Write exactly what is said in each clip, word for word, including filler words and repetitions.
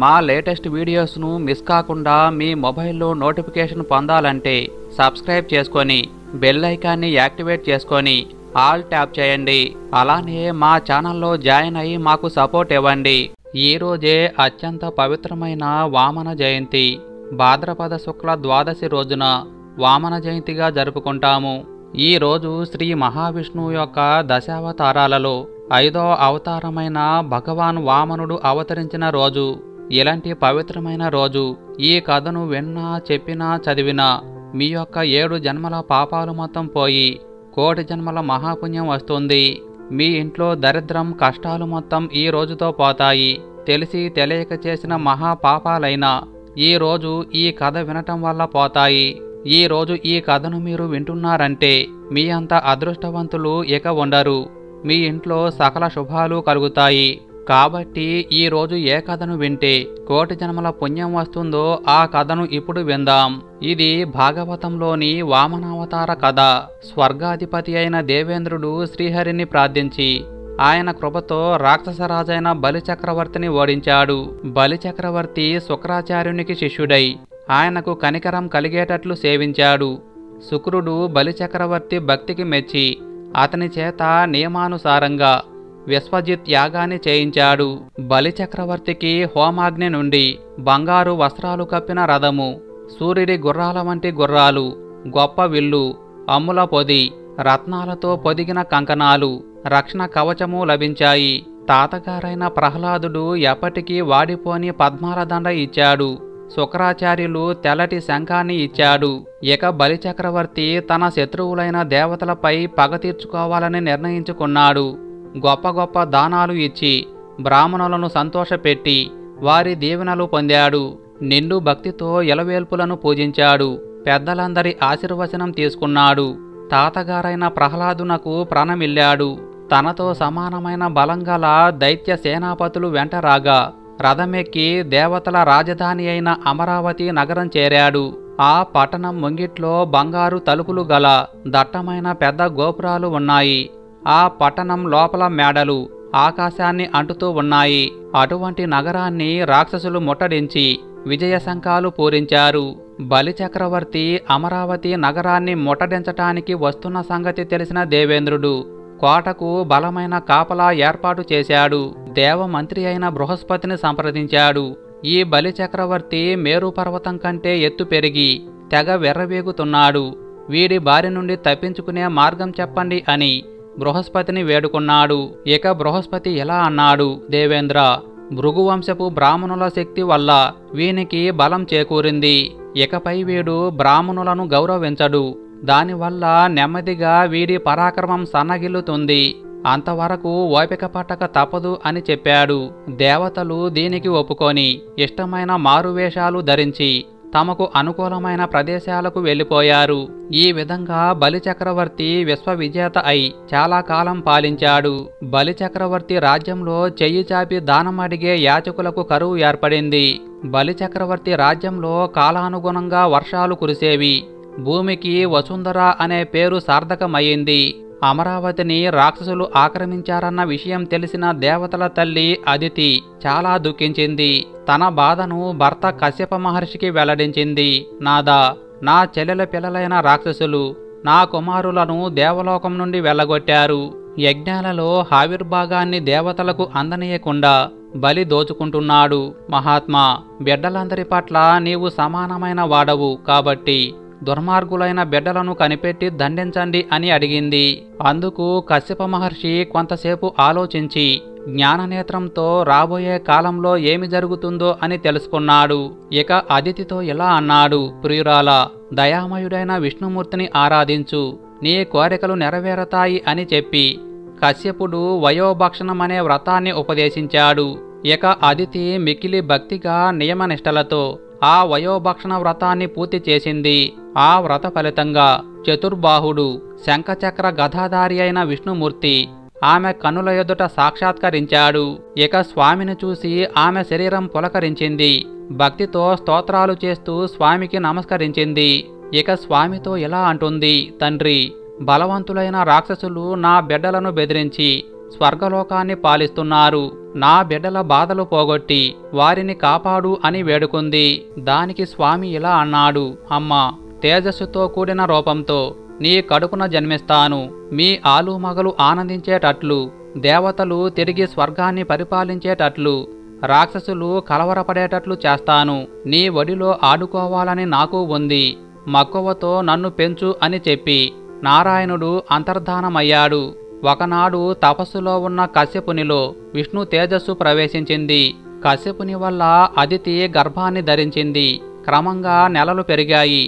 మా latest videos ను miss కాకుండా మీ మొబైల్ లో నోటిఫికేషన్ పొందాలంటే సబ్స్క్రైబ్ చేసుకొని బెల్ ఐకాన్ ని యాక్టివేట్ చేసుకొని ఆల్ ట్యాప్ చేయండి। అలానే మా ఛానల్ లో జాయిన్ అయ్యి మాకు సపోర్ట్ ఇవ్వండి। ఈ రోజే అత్యంత పవిత్రమైన వామన జయంతి। భాద్రపద శుక్ల ద్వాదశి రోజున వామన జయంతిగా జరుపుకుంటాము। ఈ రోజు శ్రీ మహావిష్ణువు యొక్క దశావతారాలలో ఐదో అవతారమైన భగవాన్ వామనుడు అవతరించిన రోజు। ఇలాంటి పవిత్రమైన రోజు ఈ కథను విన్నా చెప్పినా చదివినా మీ యొక్క ఏడు జన్మల పాపాలు మొత్తం పోయి కోటి జన్మల మహాపుణ్యం వస్తుంది। మీ ఇంట్లో దరిద్రం కష్టాలు మొత్తం ఈ రోజుతో పోతాయి। తెలిసి తెలియక చేసిన మహాపాపాలైనా ఈ రోజు ఈ కథ వినటం వల్ల పోతాయి। ఈ రోజు ఈ కథను మీరు వింటున్నారంటే మీ అంత అదృష్టవంతులు ఇక ఉండరు। మీ ఇంట్లో సకల శుభాలు కలుగుతాయి। కాబట్టి ఈ రోజు ఏ కథను వింటే కోటి జన్మల పుణ్యం వస్తుందో ఆ కథను ఇప్పుడు విందాం। ఇది భాగవతంలోని వామనావతార కథ। స్వర్గాధిపతి అయిన దేవేంద్రుడు శ్రీహరిని ప్రార్థించి ఆయన కృపతో రాక్షసరాజైన బలిచక్రవర్తిని ఓడించాడు। బలిచక్రవర్తి శుక్రాచార్యునికి శిష్యుడై ఆయనకు కనికరం కలిగేటట్లు సేవించాడు। శుక్రుడు బలిచక్రవర్తి భక్తికి మెచ్చి అతని చేత నియమానుసారంగా విశ్వజిత్ యాగాన్ని చేయించాడు। బలిచక్రవర్తికి హోమాగ్ని నుండి బంగారు వస్త్రాలు కప్పిన రథము, సూర్యుడి గుర్రాల వంటి గుర్రాలు, గొప్ప విల్లు, అమ్ముల పొది, రత్నాలతో పొదిగిన కంకణాలు, రక్షణ కవచము లభించాయి। తాతగారైన ప్రహ్లాదుడు ఎప్పటికీ వాడిపోని పద్మాల దండ ఇచ్చాడు। శుక్రాచార్యులు తెల్లటి శంఖాన్ని ఇచ్చాడు। ఇక బలిచక్రవర్తి తన శత్రువులైన దేవతలపై పగ తీర్చుకోవాలని నిర్ణయించుకున్నాడు। గొప్ప గొప్ప దానాలు ఇచ్చి బ్రాహ్మణులను సంతోషపెట్టి వారి దీవెనలు పొందాడు। నిండు భక్తితో ఎలవేల్పులను పూజించాడు। పెద్దలందరి ఆశీర్వచనం తీసుకున్నాడు। తాతగారైన ప్రహ్లాదునకు ప్రాణమిల్లాడు। తనతో సమానమైన బలంగల దైత్య సేనాపతులు వెంట రాగా రథమెక్కి దేవతల రాజధాని అయిన అమరావతి నగరం చేరాడు। ఆ పట్టణం ముంగిట్లో బంగారు తలుపులు గల దట్టమైన పెద్ద గోపురాలు ఉన్నాయి। ఆ పట్టణం లోపల మేడలు ఆకాశాన్ని అంటుతూ ఉన్నాయి। అటువంటి నగరాన్ని రాక్షసులు ముట్టడించి విజయశంఖాలు పూరించారు। బలిచక్రవర్తి అమరావతి నగరాన్ని ముట్టడించటానికి వస్తున్న సంగతి తెలిసిన దేవేంద్రుడు కోటకు బలమైన కాపలా ఏర్పాటు చేశాడు। దేవమంత్రి అయిన బృహస్పతిని సంప్రదించాడు। ఈ బలిచక్రవర్తి మేరుపర్వతం కంటే ఎత్తు పెరిగి తెగ వెర్రవేగుతున్నాడు, వీడి బారి నుండి తప్పించుకునే మార్గం చెప్పండి అని బృహస్పతిని వేడుకున్నాడు। ఇక బృహస్పతి ఇలా అన్నాడు, దేవేంద్ర, భృగువంశపు బ్రాహ్మణుల శక్తి వల్ల వీనికి బలం చేకూరింది. ఇకపై వీడు బ్రాహ్మణులను గౌరవించడు. దానివల్ల నెమ్మదిగా వీడి పరాక్రమం సన్నగిల్లుతుంది. అంతవరకు ఓపిక పట్టక తప్పదు అని చెప్పాడు। దేవతలు దీనికి ఒప్పుకొని ఇష్టమైన మారువేషాలు ధరించి తమకు అనుకూలమైన ప్రదేశాలకు వెళ్ళిపోయారు। ఈ విధంగా బలిచక్రవర్తి విశ్వవిజేత అయి చాలా కాలం పాలించాడు। బలిచక్రవర్తి రాజ్యంలో చెయ్యి చాపి దానం అడిగే యాచకులకు కరువు ఏర్పడింది। బలిచక్రవర్తి రాజ్యంలో కాలానుగుణంగా వర్షాలు కురిసేవి। భూమికి వసుంధర అనే పేరు సార్థకమయ్యింది। అమరావతిని రాక్షసులు ఆక్రమించారన్న విషయం తెలిసిన దేవతల తల్లి అదితి చాలా దుఃఖించింది। తన బాధను భర్త కశ్యప మహర్షికి వెల్లడించింది. నాదా, నా చెల్లెల పిల్లలైన రాక్షసులు నా కుమారులను దేవలోకం నుండి వెళ్ళగొట్టారు. యజ్ఞాలలో ఆవిర్భాగాన్ని దేవతలకు అందనీయకుండా బలి దోచుకుంటున్నాడు. మహాత్మా, బిడ్డలందరి పట్ల నీవు సమానమైన వాడవు కాబట్టి దుర్మార్గులైన బిడ్డలను కనిపెట్టి దండించండి అని అడిగింది। అందుకు కశ్యప మహర్షి కొంతసేపు ఆలోచించి జ్ఞాననేత్రంతో రాబోయే కాలంలో ఏమి జరుగుతుందో అని తెలుసుకున్నాడు। ఇక అదితితో ఇలా అన్నాడు, ప్రియురాల, దయామయుడైన విష్ణుమూర్తిని ఆరాధించు, నీ కోరికలు నెరవేరతాయి అని చెప్పి కశ్యపుడు వయోభక్షణమనే వ్రతాన్ని ఉపదేశించాడు। ఇక అదితి మిక్కిలి భక్తిగా నియమనిష్టలతో ఆ వయోభక్షణ వ్రతాన్ని పూర్తి చేసింది। ఆ వ్రత ఫలితంగా చతుర్బాహుడు శంఖచక్ర గదాధారి అయిన విష్ణుమూర్తి ఆమె కనుల ఎదుట సాక్షాత్కరించాడు। ఇక స్వామిని చూసి ఆమె శరీరం పులకరించింది। భక్తితో స్తోత్రాలు చేస్తూ స్వామికి నమస్కరించింది। ఇక స్వామితో ఇలా అంటుంది, తండ్రి, బలవంతులైన రాక్షసులు నా బిడ్డలను బెదిరించి స్వర్గలోకాన్ని పాలిస్తున్నారు. నా బిడ్డల బాధలు పోగొట్టి వారిని కాపాడు అని వేడుకుంది. దానికి స్వామి ఇలా అన్నాడు, అమ్మా, తేజస్సుతో కూడిన రూపంతో నీ కడుపున జన్మిస్తాను. మీ ఆలు మగలు ఆనందించేటట్లు, దేవతలు తిరిగి స్వర్గాన్ని పరిపాలించేటట్లు, రాక్షసులు కలవరపడేటట్లు చేస్తాను. నీ ఒడిలో ఆడుకోవాలని నాకు ఉంది. మక్కువతో నన్ను పెంచు అని చెప్పి నారాయణుడు అంతర్ధానమయ్యాడు. ఒకనాడు తపస్సులో ఉన్న కశ్యపునిలో విష్ణు తేజస్సు ప్రవేశించింది. కశ్యపుని వల్ల అదితి గర్భాన్ని ధరించింది. క్రమంగా నెలలు పెరిగాయి.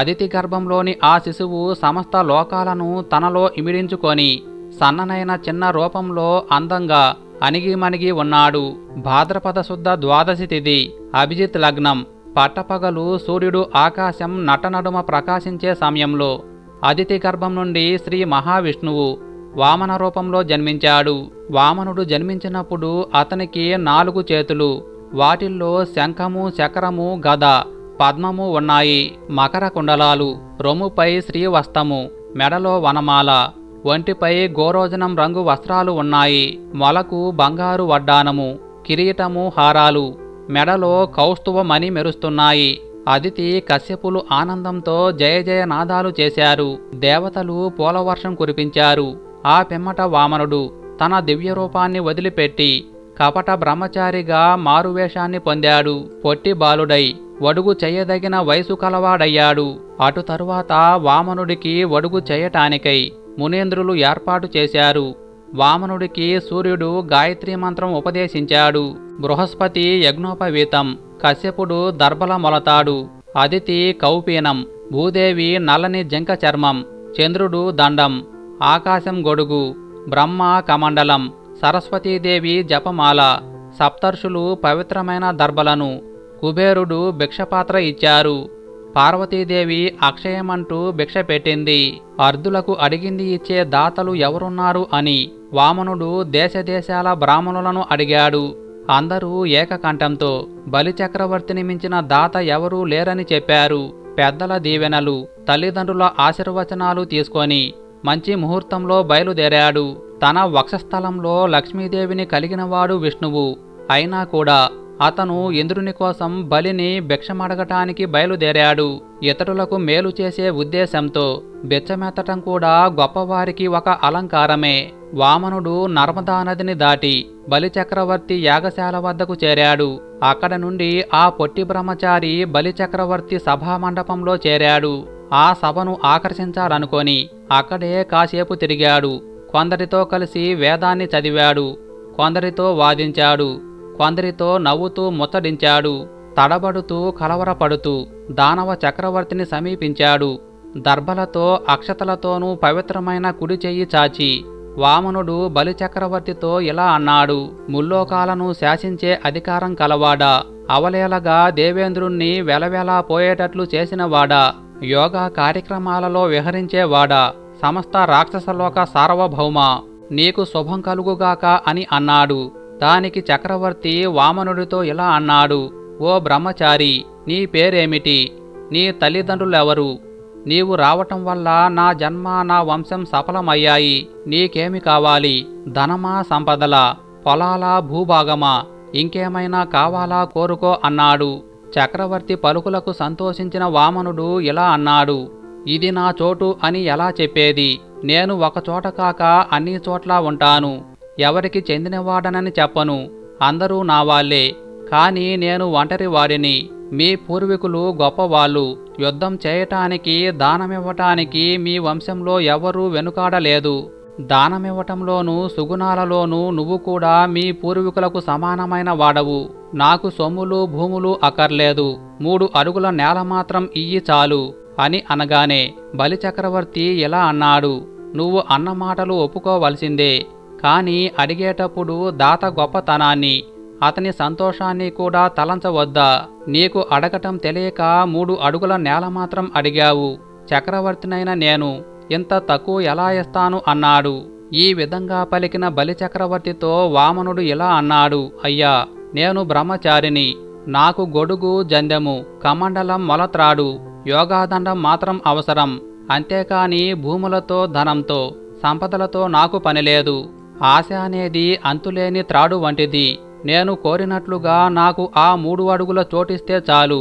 అదితి గర్భంలోని ఆ శిశువు సమస్త లోకాలను తనలో ఇమిడించుకొని సన్ననైన చిన్న రూపంలో అందంగా అణిగిమణిగి ఉన్నాడు. భాద్రపద శుద్ధ ద్వాదశి తిథి, అభిజిత్ లగ్నం. పట్టపగలు సూర్యుడు ఆకాశం నటనడుమ ప్రకాశించే సమయంలో అదితి గర్భం నుండి శ్రీ మహావిష్ణువు వామన రూపంలో జన్మించాడు. వామనుడు జన్మించినప్పుడు అతనికి నాలుగు చేతులు, వాటిల్లో శంఖము, చక్రము, గద, పద్మము ఉన్నాయి. మకర కుండలాలు, రొమ్ముపై శ్రీవస్తము, మెడలో వనమాల, ఒంటిపై గోరోజనం రంగు వస్త్రాలు ఉన్నాయి. మొలకు బంగారు వడ్డానము, కిరీటము, హారాలు, మెడలో కౌస్తువమణి మెరుస్తున్నాయి. అదితి కశ్యపులు ఆనందంతో జయ జయ నాదాలు చేశారు. దేవతలు పూలవర్షం కురిపించారు. ఆ పిమ్మట వామనుడు తన దివ్యరూపాన్ని వదిలిపెట్టి కపట బ్రహ్మచారిగా మారువేషాన్ని పొందాడు. పొట్టి బాలుడై వడుగు చేయదగిన వయసు కలవాడయ్యాడు. అటు తరువాత వామనుడికి వడుగు చేయటానికై మునేంద్రులు ఏర్పాటు చేశారు. వామనుడికి సూర్యుడు గాయత్రీ మంత్రం ఉపదేశించాడు. బృహస్పతి యజ్ఞోపవీతం, కశ్యపుడు దర్భల మొలతాడు, అదితి కౌపీనం, భూదేవి నల్లని జింక చర్మం, చంద్రుడు దండం, ఆకాశం గొడుగు, బ్రహ్మ కమండలం, సరస్వతీదేవి జపమాల. సప్తర్షులు పవిత్రమైన దర్భలను, కుబేరుడు భిక్షపాత్ర ఇచ్చారు. పార్వతీదేవి అక్షయమంటూ భిక్ష పెట్టింది. అర్ధులకు అడిగింది ఇచ్చే దాతలు ఎవరున్నారు అని వామనుడు దేశదేశాల బ్రాహ్మణులను అడిగాడు. అందరూ ఏకకంఠంతో బలిచక్రవర్తిని మించిన దాత ఎవరూ లేరని చెప్పారు. పెద్దల దీవెనలు, తల్లిదండ్రుల ఆశీర్వచనాలు తీసుకొని మంచి ముహూర్తంలో బయలుదేరాడు. తన వక్షస్థలంలో లక్ష్మీదేవిని కలిగినవాడు విష్ణువు అయినా కూడా అతను ఇంద్రుని కోసం బలిని భిక్షమడగటానికి బయలుదేరాడు. ఇతరులకు మేలు చేసే ఉద్దేశంతో బిచ్చమెత్తటం కూడా గొప్పవారికి ఒక అలంకారమే. వామనుడు నర్మదా నదిని దాటి బలిచక్రవర్తి యాగశాల వద్దకు చేరాడు. అక్కడ నుండి ఆ పొట్టి బ్రహ్మచారి బలిచక్రవర్తి సభామండపంలో చేరాడు. ఆ సభను ఆకర్షించాలనుకొని అక్కడే కాసేపు తిరిగాడు. కొందరితో కలిసి వేదాన్ని చదివాడు, కొందరితో వాదించాడు, కొందరితో నవ్వుతూ ముచ్చడించాడు. తడబడుతూ కలవరపడుతూ దానవ చక్రవర్తిని సమీపించాడు. దర్భలతో అక్షతలతోనూ పవిత్రమైన కుడి చెయ్యి చాచి వామనుడు బలిచక్రవర్తితో ఇలా అన్నాడు, ముల్లోకాలను శాసించే అధికారం కలవాడా, అవలేలగా దేవేంద్రుణ్ణి వెలవెలా పోయేటట్లు చేసినవాడా, యోగా కార్యక్రమాలలో విహరించేవాడా, సమస్త రాక్షసలోక సార్వభౌమ, నీకు శుభం కలుగుగాక అని అన్నాడు. దానికి చక్రవర్తి వామనుడితో ఇలా అన్నాడు, ఓ బ్రహ్మచారి, నీ పేరేమిటి? నీ తల్లిదండ్రులెవరు? నీవు రావటం వల్ల నా జన్మ, నా వంశం సఫలమయ్యాయి. నీకేమి కావాలి? ధనమా, సంపదల, పొలాలా, భూభాగమా, ఇంకేమైనా కావాలా కోరుకో అన్నాడు. చక్రవర్తి పలుకులకు సంతోషించిన వామనుడు ఇలా అన్నాడు, ఇది నా చోటు అని ఎలా చెప్పేది? నేను ఒకచోట కాక అన్ని చోట్ల ఉంటాను. ఎవరికి చెందినవాడనని చెప్పను. అందరూ నా వాళ్ళే, కానీ నేను ఒంటరి వాడిని. మీ పూర్వీకులు గొప్పవాళ్ళు. యుద్ధం చేయటానికి, దానమివ్వటానికి మీ వంశంలో ఎవరూ వెనుకాడలేదు. దానమివ్వటంలోనూ సుగుణాలలోనూ నువ్వు కూడా మీ పూర్వీకులకు సమానమైన వాడవు. నాకు సొమ్ములు భూములు అక్కర్లేదు. మూడు అడుగుల నేల మాత్రం ఇయ్యి చాలు అని అనగానే బలిచక్రవర్తి ఇలా అన్నాడు, నువ్వు అన్నమాటలు ఒప్పుకోవలసిందే, కానీ అడిగేటప్పుడు దాత గొప్పతనాన్ని, అతని సంతోషాన్ని కూడా తలంచవద్దా? నీకు అడగటం తెలియక మూడు అడుగుల నేల మాత్రం అడిగావు. చక్రవర్తినైన నేను ఇంత తక్కువ ఎలా ఇస్తాను అన్నాడు. ఈ విధంగా పలికిన బలిచక్రవర్తితో వామనుడు ఇలా అన్నాడు, అయ్యా, నేను బ్రహ్మచారిని. నాకు గొడుగు, జందెము, కమండలం, మొలత్రాడు, యోగాదండం మాత్రం అవసరం. అంతేకాని భూములతో, ధనంతో, సంపదలతో నాకు పనిలేదు. ఆశ అనేది అంతులేని త్రాడు వంటిది. నేను కోరినట్లుగా నాకు ఆ మూడు అడుగుల చోటిస్తే చాలు,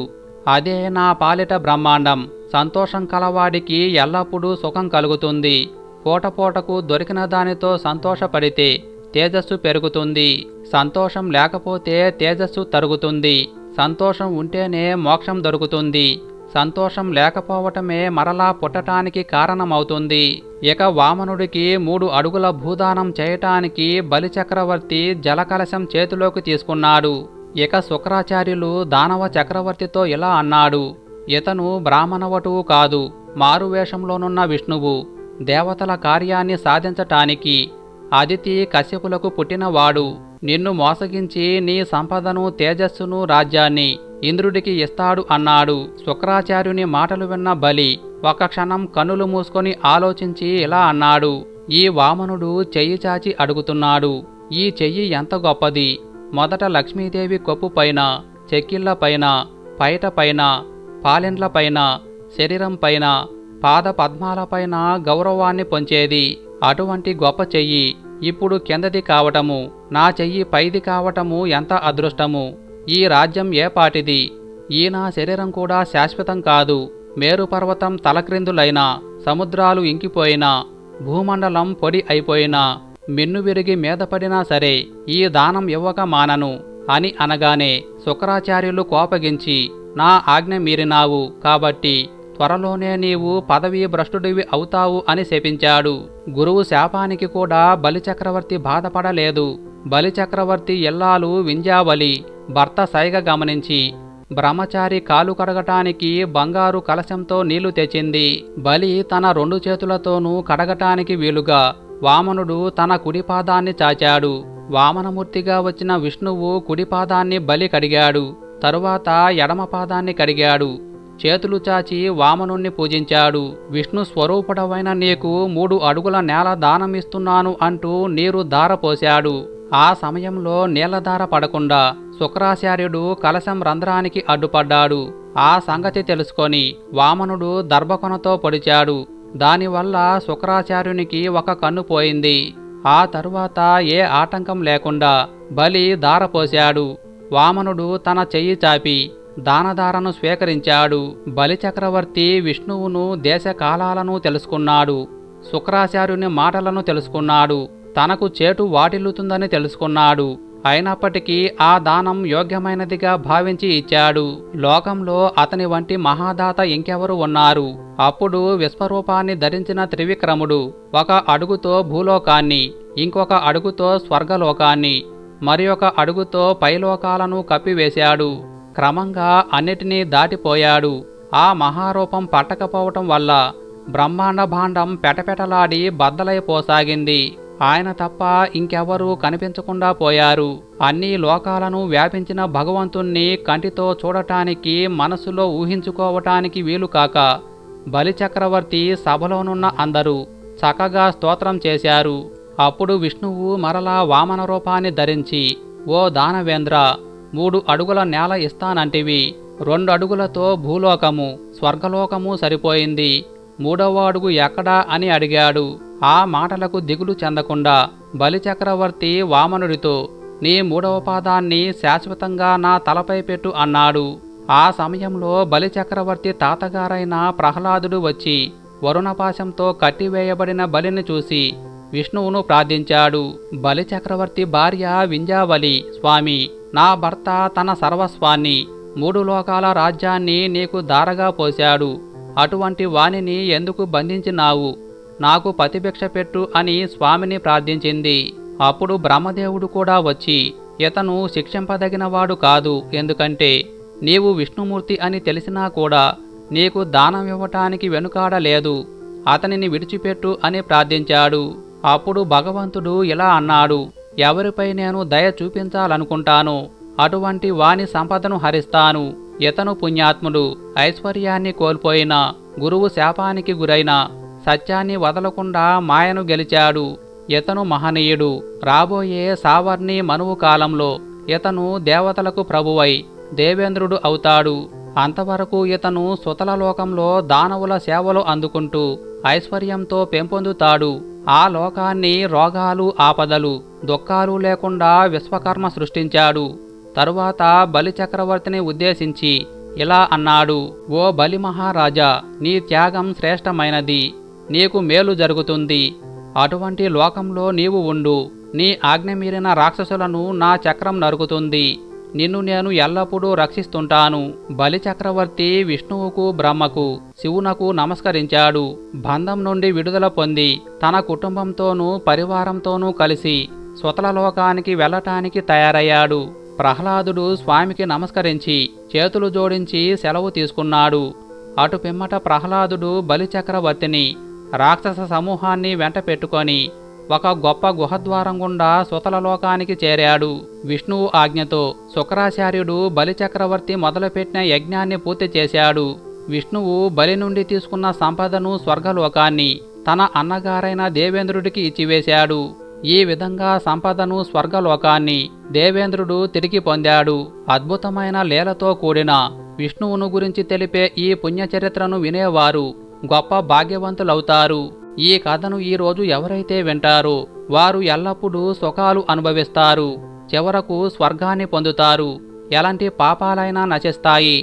అదే నా పాలిట బ్రహ్మాండం. సంతోషం కలవాడికి ఎల్లప్పుడూ సుఖం కలుగుతుంది. పూటపూటకు దొరికిన దానితో సంతోషపడితే తేజస్సు పెరుగుతుంది. సంతోషం లేకపోతే తేజస్సు తరుగుతుంది. సంతోషం ఉంటేనే మోక్షం దొరుకుతుంది. సంతోషం లేకపోవటమే మరలా పుట్టటానికి కారణమవుతుంది. ఇక వామనుడికి మూడు అడుగుల భూదానం చేయటానికి బలిచక్రవర్తి జలకలశం చేతిలోకి తీసుకున్నాడు. ఇక శుక్రాచార్యులు దానవ చక్రవర్తితో ఇలా అన్నాడు, ఇతను బ్రాహ్మణవటువు కాదు, మారువేషంలోనున్న విష్ణువు. దేవతల కార్యాన్ని సాధించటానికి అదితి కశ్యపులకు పుట్టినవాడు. నిన్ను మోసగించి నీ సంపదను, తేజస్సును, రాజ్యాన్ని ఇంద్రుడికి ఇస్తాడు అన్నాడు. శుక్రాచార్యుని మాటలు విన్న బలి ఒక క్షణం కన్నులు మూసుకొని ఆలోచించి ఇలా అన్నాడు, ఈ వామనుడు చెయ్యి చాచి అడుగుతున్నాడు. ఈ చెయ్యి ఎంత గొప్పది! మొదట లక్ష్మీదేవి కొప్పు పైన, చెక్కిళ్ల పైన, పైట పైన, పాలెండ్ల పైన, శరీరం పైన, పాద పద్మాలపైన గౌరవాన్ని పొంచేది. అటువంటి గొప్ప చెయ్యి ఇప్పుడు కిందది కావటము, నా చెయ్యి పైది కావటము ఎంత అదృష్టము! ఈ రాజ్యం ఏ పాటిది! ఈ నా శరీరం కూడా శాశ్వతం కాదు. మేరుపర్వతం తలక్రిందులైనా, సముద్రాలు ఇంకిపోయినా, భూమండలం పొడి అయిపోయినా, మిన్ను విరిగి మీద పడినా సరే ఈ దానం ఇవ్వక మానను అని అనగానే శుక్రాచార్యులు కోపగించి, నా ఆజ్ఞ మీరినావు కాబట్టి త్వరలోనే నీవు పదవీ భ్రష్టుడివి అవుతావు అని శపించాడు. గురువు శాపానికి కూడా బలిచక్రవర్తి బాధపడలేదు. బలిచక్రవర్తి ఎల్లాలు వింజావలి భర్త సైగ గమనించి బ్రహ్మచారి కాలు కడగటానికి బంగారు కలశంతో నీళ్లు తెచ్చింది. బలి తన రెండు చేతులతోనూ కడగటానికి వీలుగా వామనుడు తన కుడిపాదాన్ని చాచాడు. వామనమూర్తిగా వచ్చిన విష్ణువు కుడిపాదాన్ని బలి కడిగాడు. తరువాత ఎడమపాదాన్ని కడిగాడు. చేతులు చాచి వామనుణ్ణి పూజించాడు. విష్ణు స్వరూపుడవైన నీకు మూడు అడుగుల నేల దానమిస్తున్నాను అంటూ నీరు ధారపోశాడు. ఆ సమయంలో నీళ్లధార పడకుండా శుక్రాచార్యుడు కలశం రంధ్రానికి అడ్డుపడ్డాడు. ఆ సంగతి తెలుసుకొని వామనుడు దర్భకొనతో పొడిచాడు. దానివల్ల శుక్రాచార్యునికి ఒక కన్ను పోయింది. ఆ తరువాత ఏ ఆటంకం లేకుండా బలి ధారపోశాడు. వామనుడు తన చెయ్యి చాపి దానధారను స్వీకరించాడు. బలిచక్రవర్తి విష్ణువును, దేశకాలాలను తెలుసుకున్నాడు. శుక్రాచార్యుని మాటలను తెలుసుకున్నాడు. తనకు చేటు వాటిల్లుతుందని తెలుసుకున్నాడు. అయినప్పటికీ ఆ దానం యోగ్యమైనదిగా భావించి ఇచ్చాడు. లోకంలో అతని వంటి మహాదాత ఇంకెవరు ఉన్నారు? అప్పుడు విశ్వరూపాన్ని ధరించిన త్రివిక్రముడు ఒక అడుగుతో భూలోకాన్ని, ఇంకొక అడుగుతో స్వర్గలోకాన్ని, మరి ఒక అడుగుతో పైలోకాలను కప్పివేశాడు. క్రమంగా అన్నిటినీ దాటిపోయాడు. ఆ మహారూపం పట్టకపోవటం వల్ల బ్రహ్మాండ భాండం పెటపెటలాడి బద్దలైపోసాగింది. ఆయన తప్ప ఇంకెవరూ కనిపించకుండా పోయారు. అన్ని లోకాలను వ్యాపించిన భగవంతుణ్ణి కంటితో చూడటానికి, మనసులో ఊహించుకోవటానికి వీలుకాక బలిచక్రవర్తి సభలోనున్న అందరూ చక్కగా స్తోత్రం చేశారు. అప్పుడు విష్ణువు మరలా వామన రూపాన్ని ధరించి, ఓ దానవేంద్ర, మూడు అడుగుల నేల ఇస్తానంటివి. రెండు అడుగులతో భూలోకము, స్వర్గలోకము సరిపోయింది. మూడవ అడుగు ఎక్కడా అని అడిగాడు. ఆ మాటలకు దిగులు చెందకుండా బలిచక్రవర్తి వామనుడితో, నీ మూడవ పాదాన్ని శాశ్వతంగా నా తలపై పెట్టు అన్నాడు. ఆ సమయంలో బలిచక్రవర్తి తాతగారైన ప్రహ్లాదుడు వచ్చి వరుణపాశంతో కట్టివేయబడిన బలిని చూసి విష్ణువును ప్రార్థించాడు. బలిచక్రవర్తి భార్య వింజావలి, స్వామి, నా భర్త తన సర్వస్వాన్ని, మూడు లోకాల రాజ్యాన్ని నీకు దారగా పోశాడు. అటువంటి వాణిని ఎందుకు బంధించినావు? నాకు పతిభిక్ష పెట్టు అని స్వామిని ప్రార్థించింది. అప్పుడు బ్రహ్మదేవుడు కూడా వచ్చి, ఇతను శిక్షింపదగినవాడు కాదు. ఎందుకంటే నీవు విష్ణుమూర్తి అని తెలిసినా కూడా నీకు దానం ఇవ్వటానికి వెనుకాడలేదు. అతనిని విడిచిపెట్టు అని ప్రార్థించాడు. అప్పుడు భగవంతుడు ఇలా అన్నాడు, ఎవరిపై నేను దయ చూపించాలనుకుంటాను అటువంటి వాని సంపదను హరిస్తాను. ఇతను పుణ్యాత్ముడు. ఐశ్వర్యాన్ని కోల్పోయినా, గురువు శాపానికి గురైనా సత్యాన్ని వదలకుండా మాయను గెలిచాడు. ఇతను మహనీయుడు. రాబోయే సావర్ణి మనువు కాలంలో ఇతను దేవతలకు ప్రభువై దేవేంద్రుడు అవుతాడు. అంతవరకు ఇతను సుతల లోకంలో దానవుల సేవలు అందుకుంటూ ఐశ్వర్యంతో పెంపొందుతాడు. ఆ లోకాన్ని రోగాలు ఆపదలు దుఃఖాలు లేకుండా విశ్వకర్మ సృష్టించాడు. తరువాత బలి చక్రవర్తిని ఉద్దేశించి ఇలా అన్నాడు: ఓ బలి మహారాజా, నీ త్యాగం శ్రేష్టమైనది, నీకు మేలు జరుగుతుంది. అటువంటి లోకంలో నీవు ఉండు. నీ ఆజ్ఞ మీరిన రాక్షసులను నా చక్రం నరుకుతుంది. నిన్ను నేను ఎల్లప్పుడూ రక్షిస్తుంటాను. బలి చక్రవర్తి విష్ణువుకు బ్రహ్మకు శివునకు నమస్కరించాడు. బంధం నుండి విడుదల పొంది తన కుటుంబంతోనూ పరివారంతోనూ కలిసి స్వతల లోకానికి వెళ్ళటానికి తయారయ్యాడు. ప్రహ్లాదుడు స్వామికి నమస్కరించి చేతులు జోడించి సెలవు తీసుకున్నాడు. అటు పిమ్మట ప్రహ్లాదుడు బలి చక్రవర్తిని రాక్షస సమూహాన్ని వెంట పెట్టుకొని ఒక గొప్ప గుహద్వారం గుండా స్వతల లోకానికి చేరాడు. విష్ణువు ఆజ్ఞతో శుక్రాచార్యుడు బలి చక్రవర్తి మొదలుపెట్టిన యజ్ఞాన్ని పూర్తి చేశాడు. విష్ణువు బలి నుండి తీసుకున్న సంపదను స్వర్గలోకాన్ని తన అన్నగారైన దేవేంద్రుడికి ఇచ్చివేశాడు. ఈ విధంగా సంపదను స్వర్గలోకాన్ని దేవేంద్రుడు తిరిగి పొందాడు. అద్భుతమైన లీలతో కూడిన విష్ణువును గురించి తెలిపే ఈ పుణ్యచరిత్రను వినేవారు గొప్ప భాగ్యవంతులవుతారు. ఈ కథను ఈరోజు ఎవరైతే వింటారో వారు ఎల్లప్పుడూ సుఖాలు అనుభవిస్తారు. చివరకు స్వర్గాన్ని పొందుతారు. ఎలాంటి పాపాలైనా నశిస్తాయి.